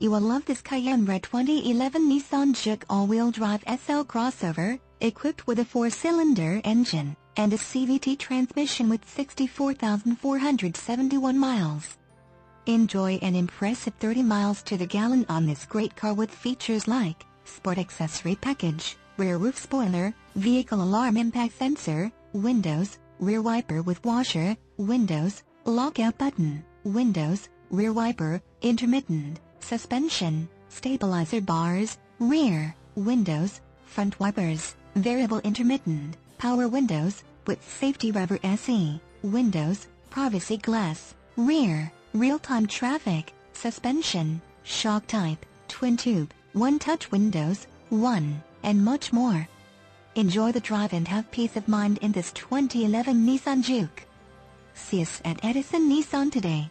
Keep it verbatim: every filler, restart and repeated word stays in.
You will love this Cayenne Red twenty eleven Nissan Juke all-wheel drive S L crossover, equipped with a four-cylinder engine and a C V T transmission with sixty-four thousand four hundred seventy-one miles. Enjoy an impressive thirty miles to the gallon on this great car with features like sport accessory package, rear roof spoiler, vehicle alarm impact sensor, windows, rear wiper with washer, windows, lockout button, windows, rear wiper, intermittent, suspension, stabilizer bars, rear, windows, front wipers, variable intermittent, power windows, with safety rubber S E, windows, privacy glass, rear, real-time traffic, suspension, shock type, twin tube, one-touch windows, one, and much more. Enjoy the drive and have peace of mind in this twenty eleven Nissan Juke. See us at Edison Nissan today.